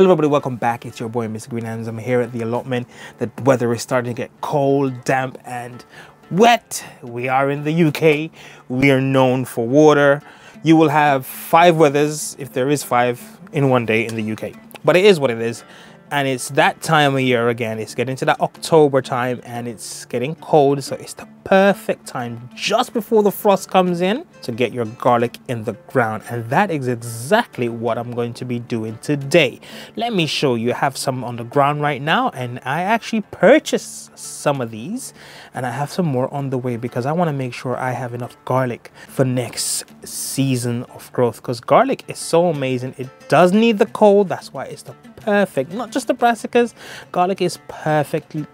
Hello everybody, welcome back. It's your boy Mr. Green Hands. I'm here at the allotment. The weather is starting to get cold, damp and wet. We are in the UK. We are known for water. You will have 5 weathers, if there is 5, in one day in the UK. But it is what it is. And it's that time of year again. It's getting to that October time and it's getting cold. So it's the perfect time just before the frost comes in to get your garlic in the ground. And that is exactly what I'm going to be doing today. Let me show you. I have some on the ground right now and I actually purchased some of these. And I have some more on the way because I want to make sure I have enough garlic for next season of growth. Because garlic is so amazing. It does need the cold. That's why it's the perfect, not just the brassicas, garlic is perfectly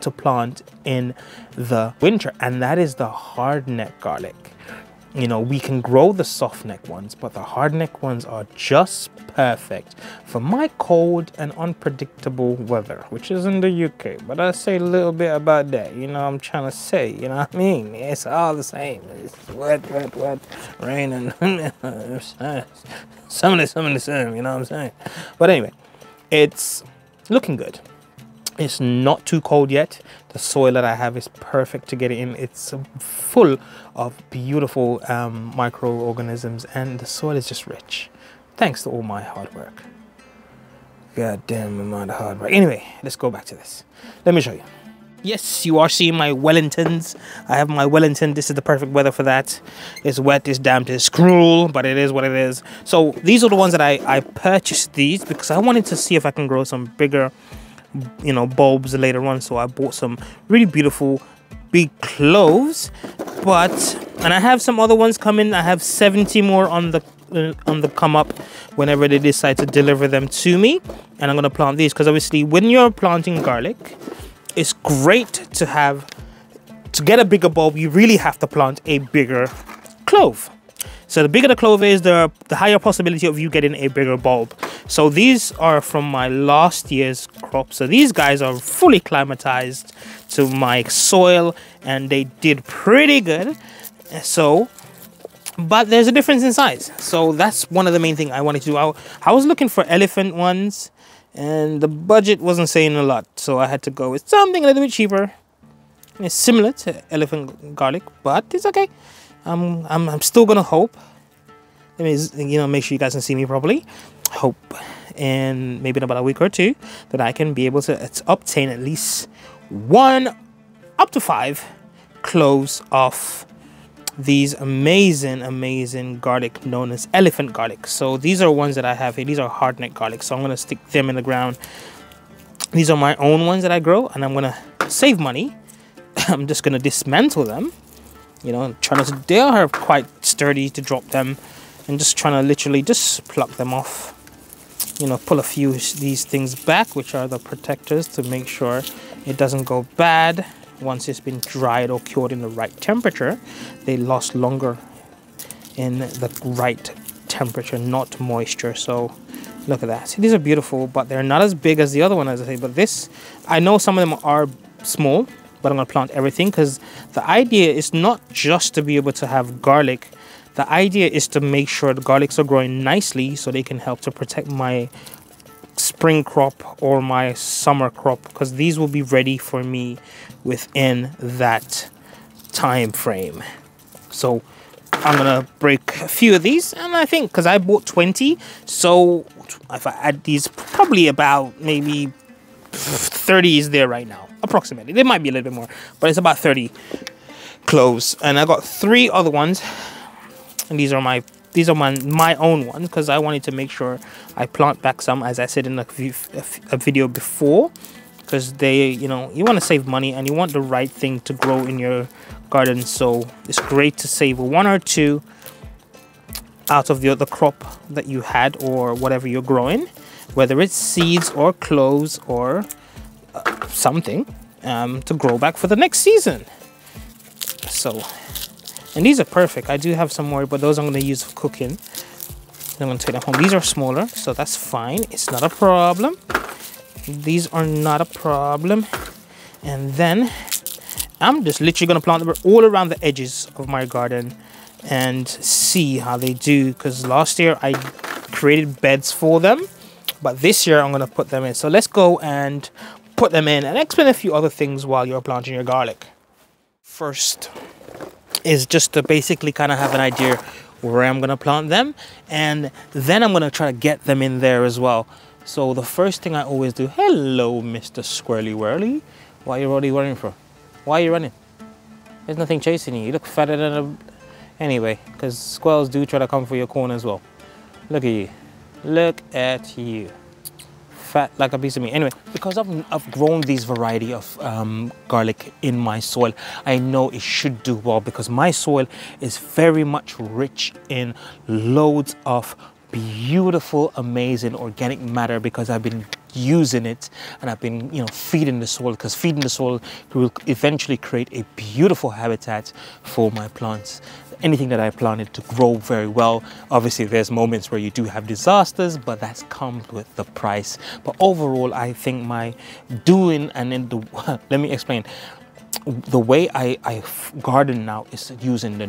to plant in the winter, and that is the hard neck garlic. You know, we can grow the soft neck ones, but the hard neck ones are just perfect for my cold and unpredictable weather, which is in the UK. But I say a little bit about that, you know, I'm trying to say, you know what I mean? It's all the same. It's wet, rain and some of the same, you know what I'm saying? But anyway, it's looking good. It's not too cold yet. The soil that I have is perfect to get it in. It's full of beautiful microorganisms and the soil is just rich. Thanks to all my hard work. Goddamn amount of hard work. Anyway, let's go back to this. Let me show you. Yes, you are seeing my Wellingtons. I have my Wellington. This is the perfect weather for that. It's wet, it's damp, it's cruel, but it is what it is. So these are the ones that I purchased these because I wanted to see if I can grow some bigger, you know, bulbs later on. So I bought some really beautiful big cloves, and I have some other ones coming. I have 70 more on the come up whenever they decide to deliver them to me. And I'm going to plant these because obviously when you're planting garlic, it's great to have, to get a bigger bulb, you really have to plant a bigger clove. So the bigger the clove is, the higher possibility of you getting a bigger bulb. So these are from my last year's crop. So these guys are fully climatized to my soil and they did pretty good. So, but there's a difference in size. So that's one of the main things I wanted to do. I was looking for elephant ones and the budget wasn't saying a lot. So I had to go with something a little bit cheaper. It's similar to elephant garlic, but it's okay. I'm still gonna hope. Let me, you know, make sure you guys can see me properly. Hope, and maybe in about a week or two, that I can be able to obtain at least 1 up to 5 cloves of these amazing garlic known as elephant garlic. So these are ones that I have here. These are hardneck garlic. So I'm gonna stick them in the ground. These are my own ones that I grow, and I'm gonna save money. I'm just gonna dismantle them. You know, they are quite sturdy to drop them, and just trying to literally just pluck them off. You know, pull a few of these things back, which are the protectors, to make sure it doesn't go bad. Once it's been dried or cured in the right temperature, they last longer in the right temperature, not moisture. So look at that. These are beautiful, but they're not as big as the other one, as I say. But this, I know some of them are small, but I'm going to plant everything because the idea is not just to be able to have garlic. The idea is to make sure the garlics are growing nicely so they can help to protect my spring crop or my summer crop, because these will be ready for me within that time frame. So I'm going to break a few of these, and I think because I bought 20, so if I add these, probably about maybe 30 is there right now, approximately. There might be a little bit more, but it's about 30 cloves. And I got 3 other ones, and these are my own ones, because I wanted to make sure I plant back some, as I said in a video before, because they, you know, you want to save money and you want the right thing to grow in your garden. So it's great to save 1 or 2 out of the other crop that you had or whatever you're growing, whether it's seeds or cloves or something, to grow back for the next season. So, and these are perfect. I do have some more, but those I'm going to use for cooking. I'm going to take them home. These are smaller, so that's fine. It's not a problem. These are not a problem. And then I'm just literally going to plant them all around the edges of my garden and see how they do, because last year I created beds for them. but this year I'm going to put them in. So let's go and put them in and explain a few other things while you're planting your garlic. First is just to basically kind of have an idea where I'm going to plant them, and then I'm going to try to get them in there as well. So the first thing I always do, hello Mr. Squirrely Whirly, why are you already running for? Why are you running? There's nothing chasing you, you look fatter than a... Anyway, because squirrels do try to come for your corn as well. Look at you. Look at you. Fat like a piece of meat. Anyway, because I've grown these variety of garlic in my soil, I know it should do well because my soil is very much rich in loads of beautiful, amazing organic matter because I've been using it and I've been, you know, feeding the soil, because feeding the soil will eventually create a beautiful habitat for my plants. Anything that I planted to grow very well. Obviously there's moments where you do have disasters, but that's come with the price. But overall I think my doing and in the let me explain. The way I garden now is using the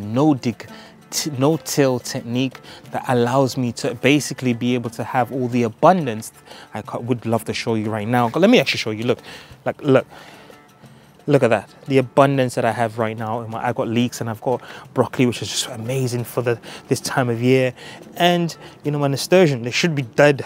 no-till technique that allows me to basically be able to have all the abundance. I would love to show you right now. Let me actually show you. Look, like, look at that. The abundance that I have right now. I've got leeks and I've got broccoli, which is just amazing for this time of year. And you know, my nasturtium, they should be dead.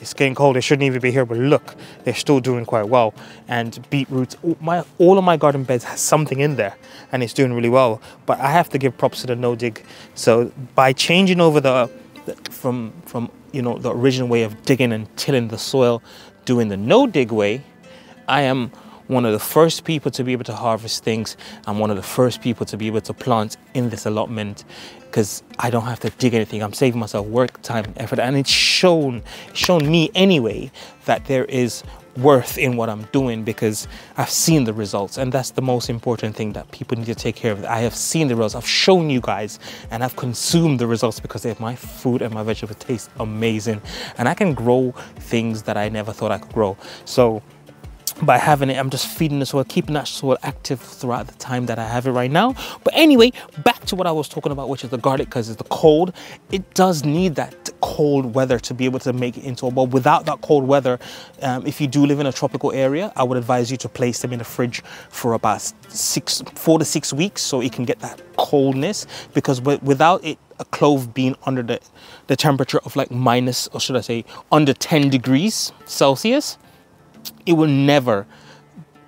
It's getting cold, they shouldn't even be here, but look, they're still doing quite well. And beetroots, all of my garden beds has something in there and it's doing really well. But I have to give props to the no dig. So by changing over from you know, the original way of digging and tilling the soil, doing the no dig way, I am one of the first people to be able to harvest things. I'm one of the first people to be able to plant in this allotment because I don't have to dig anything. I'm saving myself work, time, effort, and it's shown me anyway that there is worth in what I'm doing because I've seen the results, and that's the most important thing that people need to take care of. I have seen the results, I've shown you guys, and I've consumed the results because my food and my vegetables taste amazing, and I can grow things that I never thought I could grow. So by having it, I'm just feeding the soil, keeping that soil active throughout the time that I have it right now. But anyway, back to what I was talking about, which is the garlic, because it's the cold. It does need that cold weather to be able to make it into a bowl. Without that cold weather, if you do live in a tropical area, I would advise you to place them in the fridge for about 4 to 6 weeks so it can get that coldness, because without it, a clove being under the temperature of like minus, or should I say under 10 degrees Celsius, it will never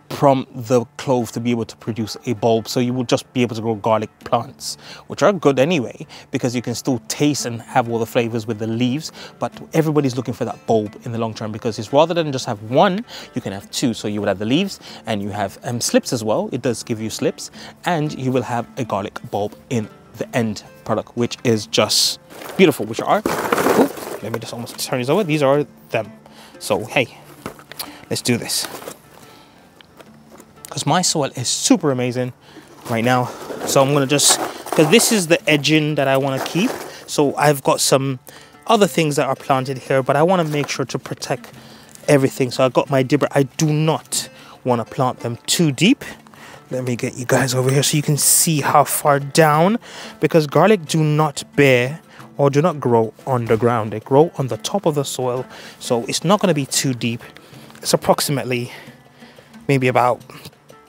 prompt the clove to be able to produce a bulb. So you will just be able to grow garlic plants, which are good anyway, because you can still taste and have all the flavors with the leaves. But everybody's looking for that bulb in the long term, because it's rather than just have one, you can have two. So you would have the leaves and you have slips as well. It does give you slips, and you will have a garlic bulb in the end product, which is just beautiful, which are, oh, let me just almost turn these over. These are them. So, hey. Let's do this, because my soil is super amazing right now. So I'm gonna just, because this is the edging that I wanna keep. So I've got some other things that are planted here, but I wanna make sure to protect everything. So I've got my dibber. I do not wanna plant them too deep. Let me get you guys over here so you can see how far down, because garlic do not bear or do not grow underground. They grow on the top of the soil. So it's not gonna be too deep. It's approximately maybe about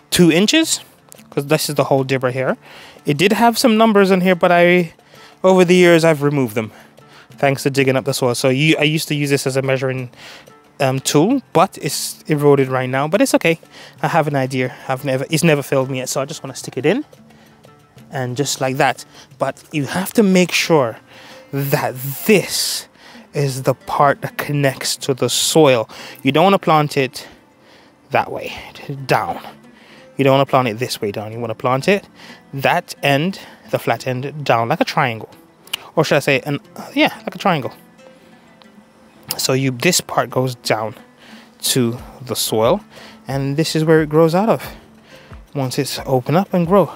2 inches, because this is the whole dibber here. It did have some numbers in here, but over the years I've removed them thanks to digging up the soil. So I used to use this as a measuring tool, but it's eroded right now, but it's okay. I have an idea. It's never failed me yet, so I just want to stick it in and just like that. But you have to make sure that this is the part that connects to the soil. You don't want to plant it that way down. You don't want to plant it this way down. You want to plant it that end, the flat end down, like a triangle, or should I say yeah, like a triangle. So this part goes down to the soil, and this is where it grows out of once it's open up and grow.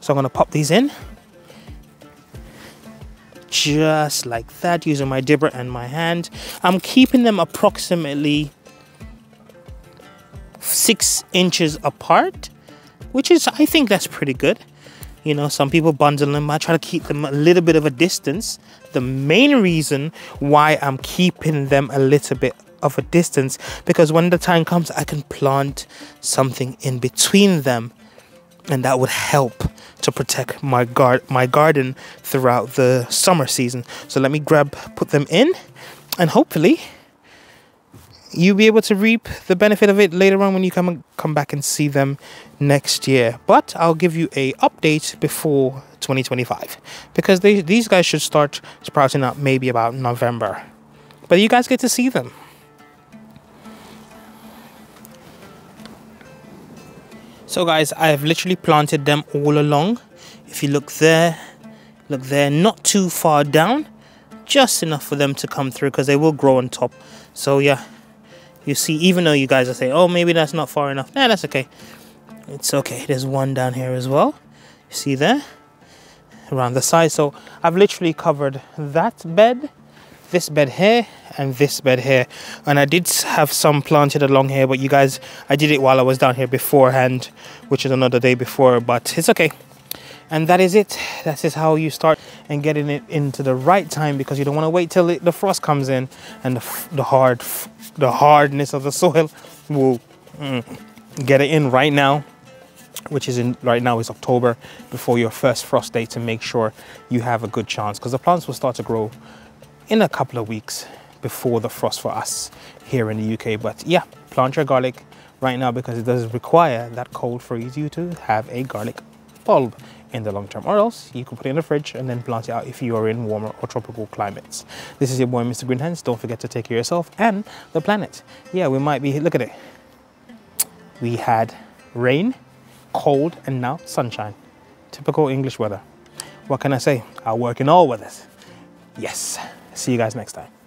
So I'm going to pop these in just like that, using my dibber and my hand. I'm keeping them approximately 6 inches apart, which is, I think that's pretty good. You know, some people bundle them. I try to keep them a little bit of a distance. The main reason why I'm keeping them a little bit of a distance, because when the time comes, I can plant something in between them, and that would help to protect my garden throughout the summer season. So let me put them in, and hopefully you'll be able to reap the benefit of it later on when you come back and see them next year. But I'll give you an update before 2025, because these guys should start sprouting up maybe about November. But you guys get to see them. So guys, I've literally planted them all along. If you look there, not too far down, just enough for them to come through, because they will grow on top. So yeah, you see, even though you guys are saying, oh, maybe that's not far enough. Nah, that's okay. It's okay. There's one down here as well. You see there, around the side. So I've literally covered that bed, this bed here, and this bed here. And I did have some planted along here, but you guys, I did it while I was down here beforehand, which is another day before, but it's okay. And that is it. That is how you start and getting it into the right time, because you don't want to wait till the frost comes in and the hardness of the soil will get it in right now, which is in right now is October, before your first frost day, to make sure you have a good chance, because the plants will start to grow in a couple of weeks before the frost for us here in the UK. But yeah, plant your garlic right now, because it does require that cold freeze you to have a garlic bulb in the long term, or else you can put it in the fridge and then plant it out if you are in warmer or tropical climates. This is your boy, Mr. Green Hands. Don't forget to take care of yourself and the planet. Yeah, we might be, look at it. We had rain, cold, and now sunshine. Typical English weather. What can I say? I work in all weathers. Yes. See you guys next time.